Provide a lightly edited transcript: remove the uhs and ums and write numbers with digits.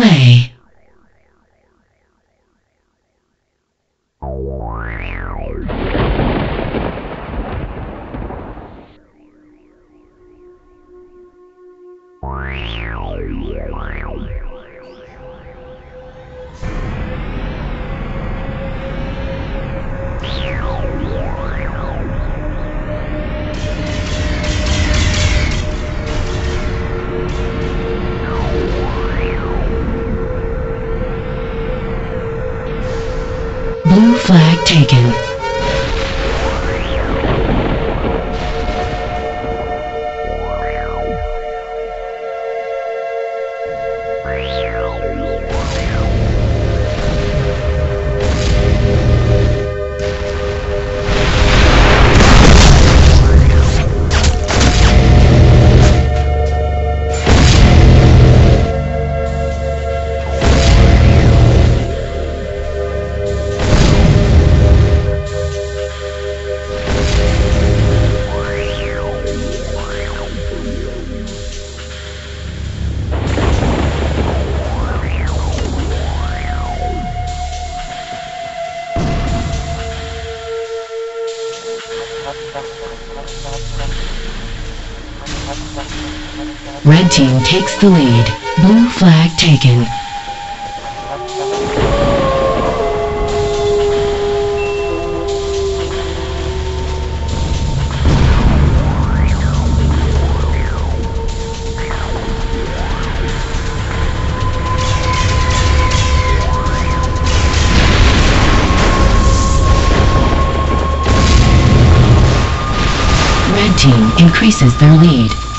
Play. Blue flag taken. Red team takes the lead. Blue flag taken. Red team increases their lead.